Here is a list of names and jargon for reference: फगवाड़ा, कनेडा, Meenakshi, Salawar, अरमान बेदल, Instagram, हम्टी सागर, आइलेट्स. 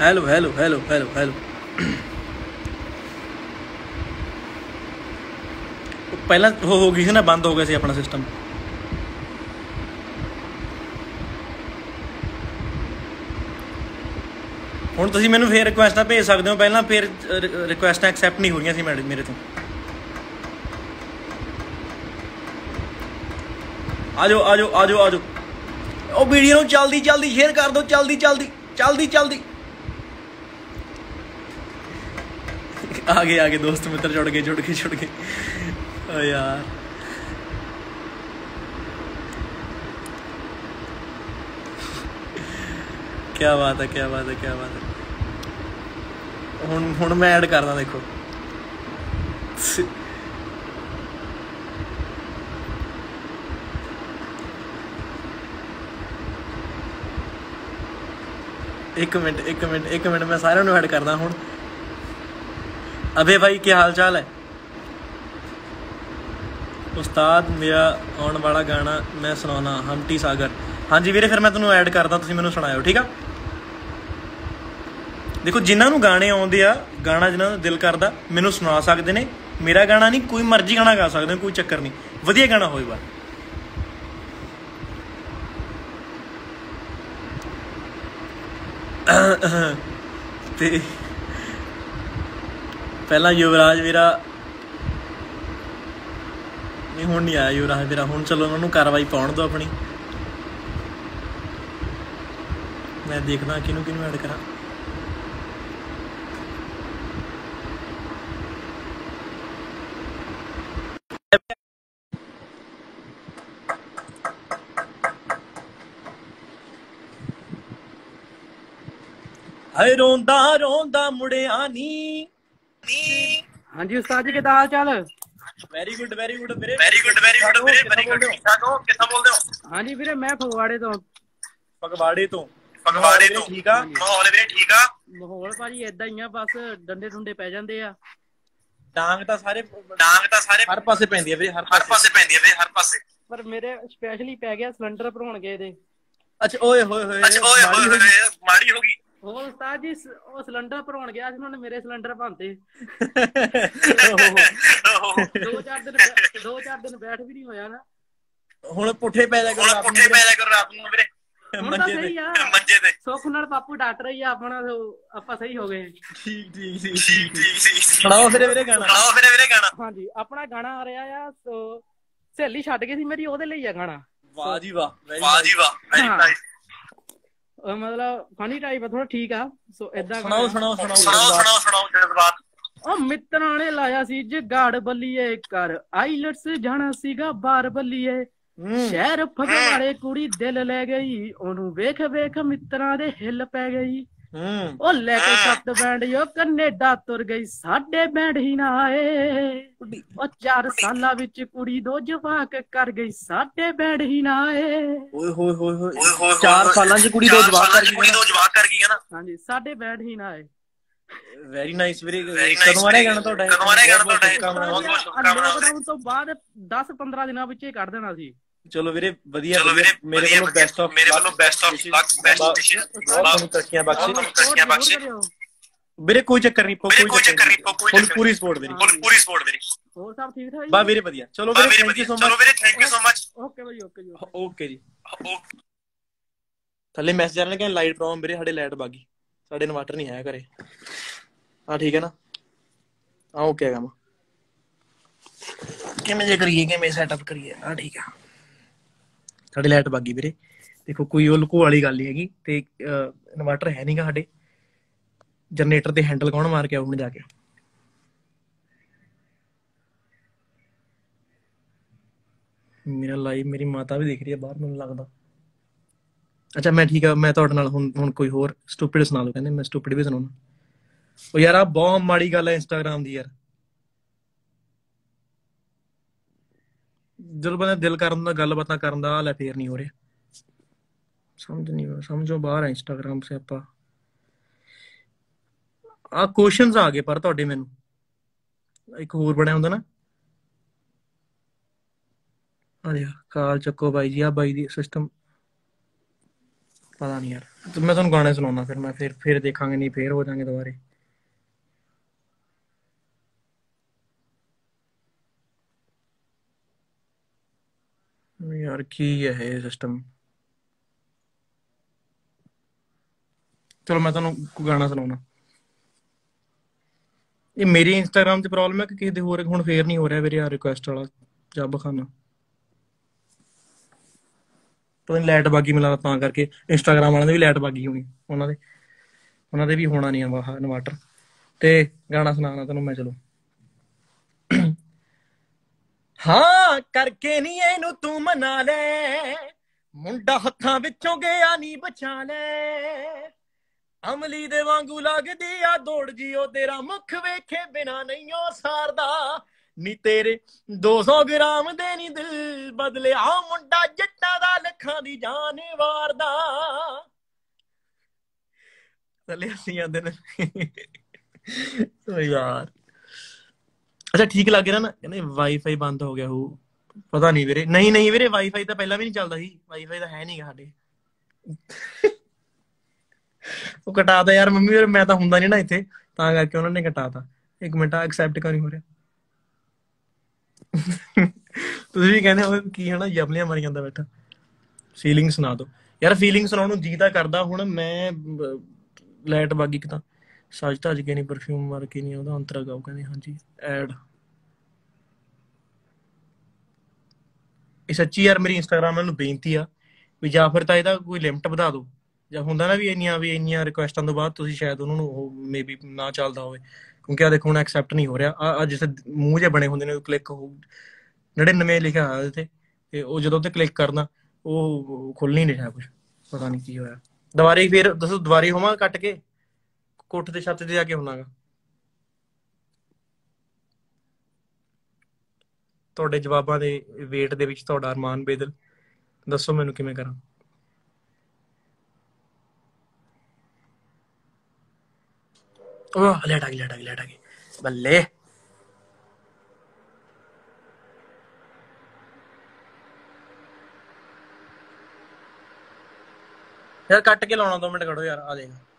Hello hello hello hello hello पहला हो गई थी ना, बंद हो गया सी अपना सिस्टम। ਹੁਣ ਤੁਸੀਂ ਮੈਨੂੰ फिर रिक्वेस्ट भेज सकते हो, पहला फिर रिक्वेस्ट एक्सैप्ट नहीं हो रही सी मैडम मेरे तो। आ जाओ आ जाओ आ जाओ आ जाओ, और वीडियो जल्दी जल्दी शेयर कर दो, जल्दी जल्दी जल्दी जल्दी। आ गए दोस्त मित्र जुड़ गए। ओ यार क्या बात है। हुण मैं ऐड करदा, देखो एक मिनट मैं सारे नूं ऐड करदा हुण। अबे भाई क्या हाल चाल है उस्ताद, मेरा आने वाला गाना मैं सुना हम्टी सागर। हाँ जी वीरे, फिर मैं तुम्हें ऐड करता, तुम मैं सुनाओ ठीक है। देखो जिन्होंने गाने आते आ, गाना जिन्होंने दिल करता मैं सुना सकते हैं, मेरा गाना नहीं कोई मर्जी गाना गा सकते, कोई चक्कर नहीं, वधिया गाना हो। पहला युवराज वीरा नहीं, हुण नहीं आया युवराज वीरा, हुण चलो उन्होंने कार्रवाई पाउण दो अपनी। मैं देखना किनू ऐड करा। हाय रोंदा रोंदा मुड़िया नी। हाँ जी उस्ताद जी के हाल चाल। Very good. कितना बोलते हो? हाँ जी वीरे मैं फगवाड़े तो ठीक आ। माहौल वीरे ठीक आ? माहौल भाजी ऐदा ही आ, बस डंडे डुंडे पै जांदे आ। डांग तां सारे हर पासे पैंदी आ वीरे। पर मेरे स्पेशली पै गया, सिलेंडर भरोण गए दे। अच्छा ओए होए माड़ी हो गई। सिलेंडर भरवाण गया ਸੀ, ਉਹਨੇ ਮੇਰੇ ਸਿਲੰਡਰ ਭੰਤੇ। ਦੋ ਚਾਰ ਦਿਨ ਬੈਠ ਵੀ ਨਹੀਂ ਹੋਇਆ ਨਾ। ਹੁਣ ਪੁੱਠੇ ਪੈ ਜਾ ਕਰੋ ਰਾਤ ਨੂੰ ਵੀਰੇ, ਮੰਜੇ ਤੇ। ਸੁੱਖ ਨਾਲ ਪਾਪੂ ਡਾਕਟਰ ਹੀ ਆ ਆਪਣਾ, ਆਪਾਂ ਸਹੀ ਹੋ ਗਏ। ਠੀਕ। ਸੁਣਾਓ ਫਿਰ ਵੀਰੇ ਗਾਣਾ। ਹਾਂਜੀ ਆਪਣਾ ਗਾਣਾ ਆ ਰਿਹਾ ਆ, ਸਹੇਲੀ ਛੱਡ ਗਈ ਸੀ ਮੇਰੀ, ਉਹਦੇ ਲਈ ਆ ਗਾਣਾ। ਵਾਹ ਜੀ ਵਾਹ ਵੈਰੀ ਨਾਈਸ। मतलब फनी टाइप है थोड़ा, ठीक है। सो ऐसा सुनाओ। ओ मित्रा ने लाया सी जगाड़ बलिए, कर आइलेट्स जाना सीगा बार बलिए, शहर फगवाड़े कुड़ी दिल ले गई, ओनू वेख वेख मित्रा दे हिल पै गई। ओ लेके सत बैंड यो कनेडा तुर गई, साडे बैंड ही ना आए। ओ 4 साल विच कुड़ी दो जवाक कर गई, साडे बैंड ही ना आए। ओए होए 4 साल च कुड़ी दो जवाक कर गई है ना। हां जी साडे बैंड ही ना आए। वेरी नाइस वीरे। कदों आने गाना ਤੁਹਾਡਾ? बहुत शुभकामनावां। तो बाद 10-15 ਦਿਨਾਂ ਵਿੱਚ ਇਹ ਕੱਢ ਦੇਣਾ ਸੀ। चलो वीरे बढ़िया, मेरे को बेस्ट ऑफ लक तरक्कियां बख्शे वीरे। कोई चक्कर नहीं पूरी सपोर्ट मेरी। और सब ठीक ठाक? वाह वीरे बढ़िया। चलो वीरे thank you so much. Okay जी। थले मैसेज आने लगे, लाइट प्रॉब्लम वीरे, साडे लाइट बागी, साडे इन्वर्टर नहीं है घरे। हां ठीक है ना। हां ओके है काम। किवें जे करिए, किवें सेटअप करिए? हां ठीक है। साढ़े लाइट बागी वीरे, देखो कोई वो लुको वाली गल नहीं हैगी, ते इनवर्टर है नहीं गा साढ़े। जनरेटर दे हैंडल कौन मार के आउण जाके? मेरा लाइव मेरी माता भी देख रही है बाहर, मैनूं लगदा। अच्छा मैं ठीक है, मैं तुहाडे नाल हुण कोई होर स्टूपिड सुणा लो। कहंदे मैं स्टूपिड भी सुणाउणा। ओ यार आ बहुत माड़ी गल है इंस्टाग्राम दी यार। ਜਦੋਂ ਬੰਦਾ ਦਿਲ ਕਰਨ ਦਾ, ਗੱਲਬਾਤਾਂ ਕਰਨ ਦਾ ਹਾਲ ਹੈ, ਫੇਰ ਨਹੀਂ ਹੋ ਰਿਹਾ। ਸਮਝੋ ਬਾਹਰ ਇੰਸਟਾਗ੍ਰਾਮ ਸੇ ਆਪਾਂ ਆ ਕੁਐਸਚਨਸ ਆ ਗਏ ਪਰ ਤੁਹਾਡੇ। ਮੈਨੂੰ ਇੱਕ ਹੋਰ ਬਣਿਆ ਹੁੰਦਾ ਨਾ, ਆ ਰਿਹਾ ਕਾਲ ਚੱਕੋ ਬਾਈ ਜੀ। ਆ ਬਾਈ ਦੀ ਸਿਸਟਮ पता नहीं यार, तो मैं तुम गाने सुनाऊंगा फिर, मैं फिर देखांगे, नहीं फिर हो जाएंगे दोबारे। यार की ये है सिस्टम। चलो मैं तुम गाना सुनाऊंगा। ये मेरी इंस्टाग्राम से प्रॉब्लम है कि किसी होर हूँ फेयर नहीं हो रहा मेरे यार रिक्वेस्ट वाला जब खाना, पता नहीं लाइट बागी मिला तां करके इंस्टाग्राम वालों की भी लाइट बागी होनी, उन्होंने भी होना नहीं वाह इन्वर्टर। तो गाना सुनाना तेन मैं, चलो। हाँ करके नी एनू तू मना ले, मुंडा हत्थां विचों गया नी बचा ले, अमली दे वांगू लगदी आ दौड़ जी, ओ तेरा मुख वेखे बिना नहीं ओ सारदा, नी तेरे 200 ग्राम दे नी दिल बदलिया, मुंडा जट्टा दा लखां दी जान वारदा। चले हसी आंदे ने तो यार अच्छा ठीक लग रहा ना। कहने वाईफाई बंद हो गया हो, पता नहीं वीरे। नहीं नहीं वीरे वाईफाई तो पहला भी नहीं चलता सी, वाईफाई तो है नहीं साढ़े वो कटाता यार मम्मी वीरे, मैं तो हुंदा नहीं ना इत्थे तां करके उन्होंने कटाता। एक मिनट एक्सेप्ट क्यों नहीं हो रहा तुसीं भी कहने हो की है ना जबलियां मारी जांदा बैठा। फीलिंग सुना दो यार, फीलिंग सुनाउण नूं जी तां करदा हुण। मैं लाइट बागी कितां सज धज के नहीं, परफ्यूम मार के नहीं, ओहदा अंतरा गाओ। कहने हाँ जी ऐड। इस सच्ची यार मेरी इंस्टाग्राम वालों बेनती आ भी या फिर तो इहदा कोई लिमिट बढ़ा दो, या हुंदा ना भी इन्नियां रिक्वेस्टां तो बाद तुसीं शायद उन्हां नूं मे बी ना चलदा होवे, क्योंकि आ देखो हुण एक्सेप्ट नहीं हो रहा। आ जिस मूँह जे बने हुंदे ने क्लिक हो 99 लिखिया होया ते ओ जदों ते क्लिक करना ओ खुलनी नहीं रहा कुछ, पता नहीं की होया। दुबारे फिर दसो दुबारे होवां कट के कोठ दे छत दे जाके होना गा। ਤੁਹਾਡੇ ਜਵਾਬਾਂ ਦੇ ਵੇਟ ਦੇ ਵਿੱਚ ਤੁਹਾਡਾ ਅਰਮਾਨ ਬੇਦਲ। ਦੱਸੋ ਮੈਨੂੰ ਕਿਵੇਂ ਕਰਾਂ। ਉਹ ਲੈਟ ਆ ਗਈ ਬੱਲੇ। ਯਾਰ ਕੱਟ ਕੇ ਲਾਉਣਾ 2 ਮਿੰਟ ਖੜੋ ਯਾਰ, ਆ ਦੇਖ।